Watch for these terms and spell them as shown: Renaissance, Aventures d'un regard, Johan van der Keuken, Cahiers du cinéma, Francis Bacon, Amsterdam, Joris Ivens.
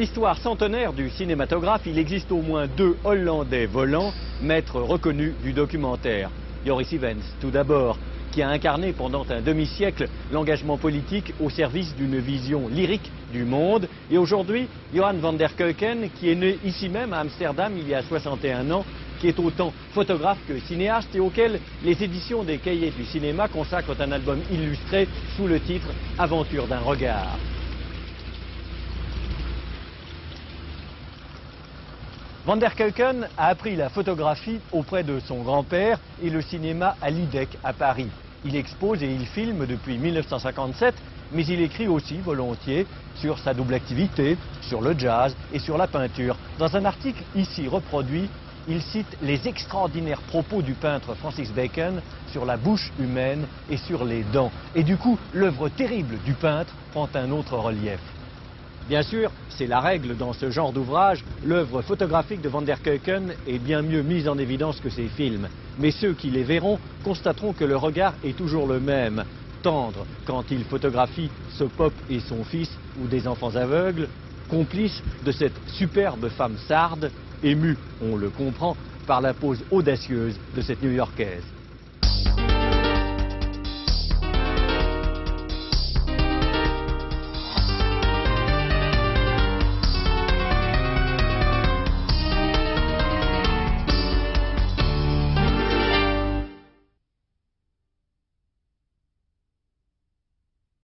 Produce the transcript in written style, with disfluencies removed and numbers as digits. l'histoire centenaire du cinématographe, il existe au moins deux Hollandais volants, maîtres reconnus du documentaire. Joris Ivens, tout d'abord, qui a incarné pendant un demi-siècle l'engagement politique au service d'une vision lyrique du monde. Et aujourd'hui, Johan van der Keuken, qui est né ici même à Amsterdam il y a 61 ans, qui est autant photographe que cinéaste et auquel les éditions des Cahiers du cinéma consacrent un album illustré sous le titre « Aventures d'un regard ». Van der Keuken a appris la photographie auprès de son grand-père et le cinéma à l'IDEC à Paris. Il expose et il filme depuis 1957, mais il écrit aussi volontiers sur sa double activité, sur le jazz et sur la peinture. Dans un article ici reproduit, il cite les extraordinaires propos du peintre Francis Bacon sur la bouche humaine et sur les dents. Et du coup, l'œuvre terrible du peintre prend un autre relief. Bien sûr, c'est la règle dans ce genre d'ouvrage, l'œuvre photographique de Van der Keuken est bien mieux mise en évidence que ses films. Mais ceux qui les verront constateront que le regard est toujours le même. Tendre quand il photographie ce pop et son fils ou des enfants aveugles, complice de cette superbe femme sarde, émue, on le comprend, par la pose audacieuse de cette New-Yorkaise.